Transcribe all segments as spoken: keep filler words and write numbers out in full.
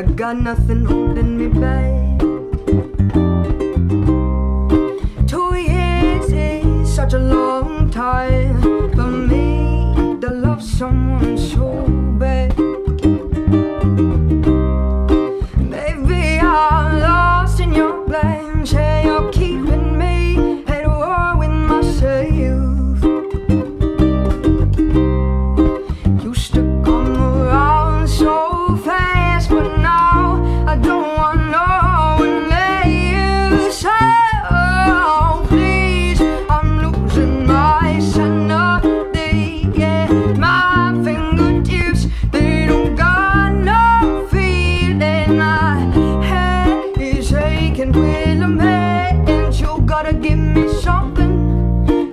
I got nothing holding me back. Two years is such a long time for me to love someone so bad. Maybe I'm lost in your plans, and you're keeping me at war with myself. You stuck on around so fast, but now I don't want no one let you say. Oh, please, I'm losing my sanity. Yeah, my fingertips, they don't got no feeling. My head is aching with a man, and you gotta give me something.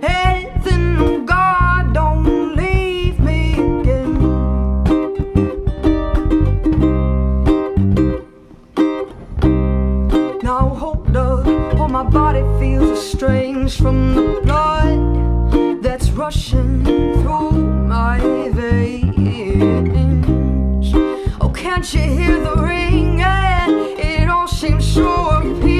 Anything, oh God, don't leave me again. Now hold up, oh my body feels a strange from the blood that's rushing through my veins. Oh, can't you hear the ringing? It all seems so appealing.